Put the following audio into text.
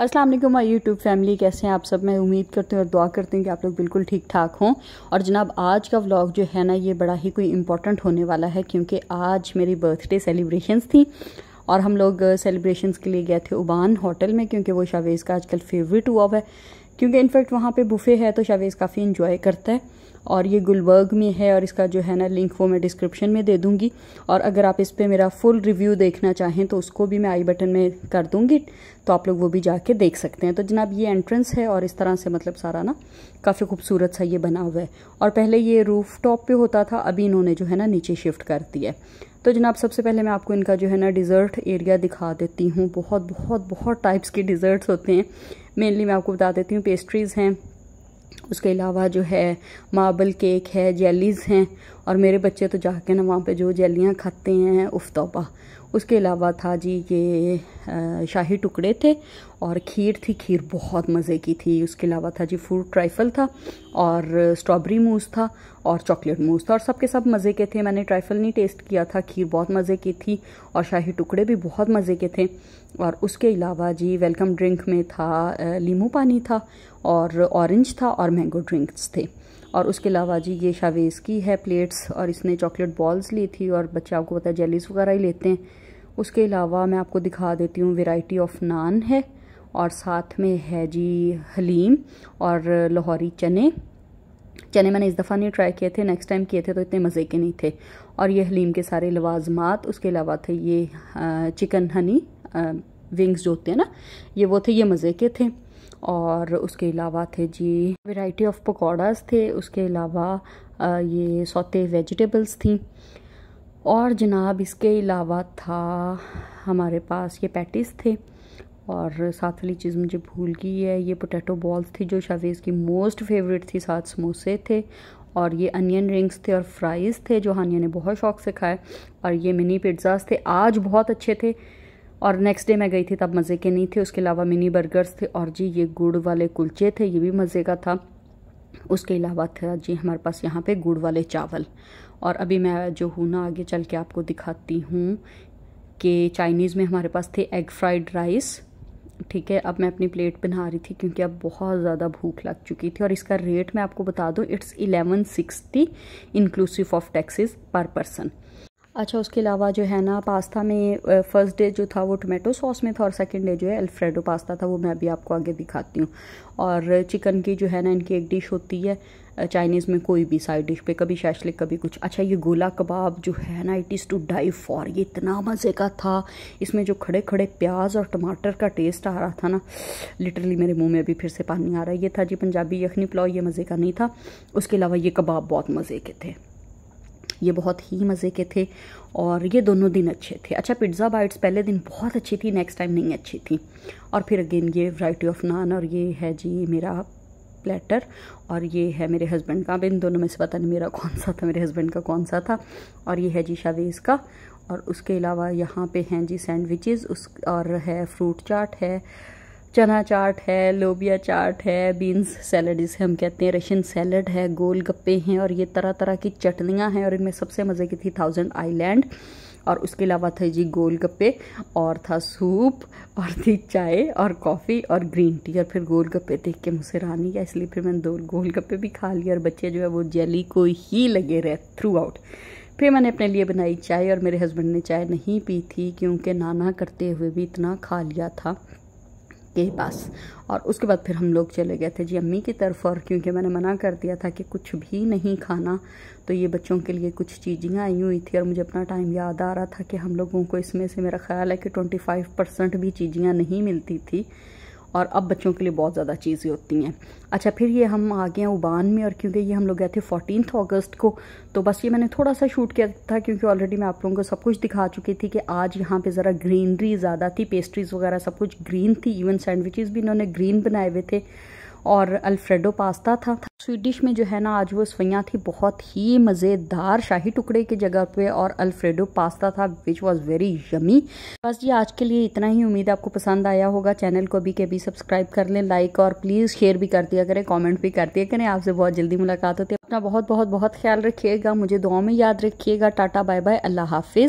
अस्सलाम वालेकुम my YouTube family, कैसे हैं आप सब। मैं उम्मीद करती हूँ और दुआ करती हूँ कि आप लोग बिल्कुल ठीक ठाक हों। और जनाब आज का व्लॉग जो है ना, ये बड़ा ही कोई इम्पोर्टेंट होने वाला है क्योंकि आज मेरी बर्थडे सेलिब्रेशंस थी और हम लोग सेलिब्रेशंस के लिए गए थे उबान होटल में क्योंकि वो शावेज़ का आजकल फेवरेट हुआ है, क्योंकि इनफैक्ट वहाँ पे बुफे है तो शावेज़ काफ़ी इन्जॉय करता है। और ये गुलबर्ग में है और इसका जो है ना लिंक वो मैं डिस्क्रिप्शन में दे दूँगी, और अगर आप इस पर मेरा फुल रिव्यू देखना चाहें तो उसको भी मैं आई बटन में कर दूँगी, तो आप लोग वो भी जाके देख सकते हैं। तो जनाब ये एंट्रेंस है और इस तरह से मतलब सारा ना काफ़ी खूबसूरत सा ये बना हुआ है, और पहले ये रूफ टॉप पर होता था, अभी इन्होंने जो है ना नीचे शिफ्ट कर दिया है। तो जनाब सबसे पहले मैं आपको इनका जो है ना डिज़र्ट एरिया दिखा देती हूँ। बहुत बहुत बहुत टाइप्स के डिज़र्ट्स होते हैं। मेनली मैं आपको बता देती हूँ, पेस्ट्रीज़ हैं, उसके अलावा जो है मार्बल केक है, जेलीज़ हैं, और मेरे बच्चे तो जाके ना वहाँ पे जो जेलियाँ खाते हैं उफ़ तौबा। उसके अलावा था जी ये शाही टुकड़े थे और खीर थी, खीर बहुत मज़े की थी। उसके अलावा था जी फ्रूट ट्राइफल था और स्ट्रॉबेरी मूस था और चॉकलेट मूस था, और सब के सब मज़े के थे। मैंने ट्राइफल नहीं टेस्ट किया था, खीर बहुत मज़े की थी और शाही टुकड़े भी बहुत मज़े के थे। और उसके अलावा जी वेलकम ड्रिंक में था लीमू पानी था और ऑरेंज था और मैंगो ड्रिंक्स थे। और उसके अलावा जी ये शावेज़ की है प्लेट्स, और इसने चॉकलेट बॉल्स ली थी, और बच्चे आपको पता है जेलीज़ वगैरह ही लेते हैं। उसके अलावा मैं आपको दिखा देती हूँ, वैरायटी ऑफ नान है और साथ में है जी हलीम और लाहौरी चने। चने मैंने इस दफ़ा नहीं ट्राई किए थे, नेक्स्ट टाइम किए थे तो इतने मज़े के नहीं थे। और ये हलीम के सारे लवाजमात। उसके अलावा थे ये चिकन हनी विंग्स जो होते हैं ना, ये वो थे, ये मज़े के थे। और उसके अलावा थे जी वैरायटी ऑफ पकौड़ास थे। उसके अलावा ये सौते वेजिटेबल्स थी। और जनाब इसके अलावा था हमारे पास ये पैटीज़ थे, और साथ वाली चीज़ मुझे भूल गई है, ये पोटैटो बॉल्स थी जो शावेज़ की मोस्ट फेवरेट थी। साथ समोसे थे और ये अनियन रिंग्स थे और फ्राइज़ थे जो हानिया ने बहुत शौक़ से खाए। और ये मिनी पिज़्ज़ास थे, आज बहुत अच्छे थे और नेक्स्ट डे मैं गई थी तब मज़े के नहीं थे। उसके अलावा मिनी बर्गर्स थे, और जी ये गुड़ वाले कुलचे थे, ये भी मज़े का था। उसके अलावा था जी हमारे पास यहाँ पे गुड़ वाले चावल। और अभी मैं जो हूँ ना आगे चल के आपको दिखाती हूँ कि चाइनीज़ में हमारे पास थे एग फ्राइड राइस। ठीक है, अब मैं अपनी प्लेट बना रही थी क्योंकि अब बहुत ज़्यादा भूख लग चुकी थी। और इसका रेट मैं आपको बता दूँ, it's 1160 inclusive of taxes per person. अच्छा, उसके अलावा जो है ना पास्ता में फ़र्स्ट डे जो था वो टोमेटो सॉस में था, और सेकंड डे जो है अल्फ्रेडो पास्ता था, वो मैं अभी आपको आगे दिखाती हूँ। और चिकन की जो है ना इनकी एक डिश होती है चाइनीज़ में, कोई भी साइड डिश पे कभी शैशलिक कभी कुछ। अच्छा ये गोला कबाब जो है ना, it is to die for, ये इतना मज़े का था। इसमें जो खड़े खड़े प्याज और टमाटर का टेस्ट आ रहा था ना, लिटरली मेरे मुंह में अभी फिर से पानी आ रहा है। ये था जी पंजाबी यखनी पुलाव, ये मज़े का नहीं था। उसके अलावा ये कबाब बहुत मज़े के थे, ये बहुत ही मज़े के थे, और ये दोनों दिन अच्छे थे। अच्छा पिज़्ज़ा बाइट्स पहले दिन बहुत अच्छी थी, नेक्स्ट टाइम नहीं अच्छी थी। और फिर अगेन ये वैरायटी ऑफ नान, और ये है जी मेरा प्लेटर, और ये है मेरे हस्बैंड का। अब इन दोनों में से पता नहीं मेरा कौन सा था, मेरे हस्बैंड का कौन सा था। और ये है जी शावेज़ का। और उसके अलावा यहाँ पे हैं जी सैंडविचेस, उस और है फ्रूट चाट है, चना चाट है, लोबिया चाट है, बीन्स सैलड जिसे हम कहते हैं, रशियन सैलड है, गोलगप्पे हैं, और ये तरह तरह की चटनियाँ हैं। और इनमें सबसे मज़े की थी 1000 आइलैंड। और उसके अलावा था जी गोलगप्पे, और था सूप, और थी चाय और कॉफ़ी और ग्रीन टी। और फिर गोलगप्पे देख के मुझसे रहा नहीं गया, इसलिए फिर मैंने 2 गोलगप्पे भी खा लिए, और बच्चे जो है वो जेली को ही लगे रहे थ्रू आउट। फिर मैंने अपने लिए बनाई चाय, और मेरे हस्बैंड ने चाय नहीं पी थी क्योंकि नाना करते हुए भी इतना खा लिया था के पास। और उसके बाद फिर हम लोग चले गए थे जी अम्मी की तरफ, और क्योंकि मैंने मना कर दिया था कि कुछ भी नहीं खाना, तो ये बच्चों के लिए कुछ चीज़ें आई हुई थी। और मुझे अपना टाइम याद आ रहा था कि हम लोगों को इसमें से मेरा ख्याल है कि 25% भी चीज़ें नहीं मिलती थी, और अब बच्चों के लिए बहुत ज़्यादा चीज़ें होती हैं। अच्छा फिर ये हम आ गए हैं उबान में, और क्योंकि ये हम लोग गए थे 14 अगस्त को, तो बस ये मैंने थोड़ा सा शूट किया था क्योंकि ऑलरेडी मैं आप लोगों को सब कुछ दिखा चुकी थी कि आज यहाँ पे ज़रा ग्रीनरी ज़्यादा थी, पेस्ट्रीज़ वगैरह सब कुछ ग्रीन थी, इवन सैंडविचेज़ भी इन्होंने ग्रीन बनाए हुए थे, और अल्फ्रेडो पास्ता था। स्वीट डिश में जो है ना आज वो सवैयाँ थी, बहुत ही मज़ेदार, शाही टुकड़े की जगह पे, और अल्फ्रेडो पास्ता था विच वाज वेरी यमी। बस जी आज के लिए इतना ही, उम्मीद आपको पसंद आया होगा। चैनल को भी के भी सब्सक्राइब कर लें, लाइक और प्लीज़ शेयर भी कर दिया करें, कमेंट भी कर दिया करें। आपसे बहुत जल्दी मुलाकात होती है, अपना बहुत बहुत बहुत ख्याल रखिएगा, मुझे दुआओं में याद रखिएगा। टाटा बाय बाय, अल्लाह हाफिज़।